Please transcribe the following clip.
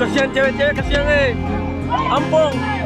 Kasihan cewek-cewek, kasihan eh. Ampun.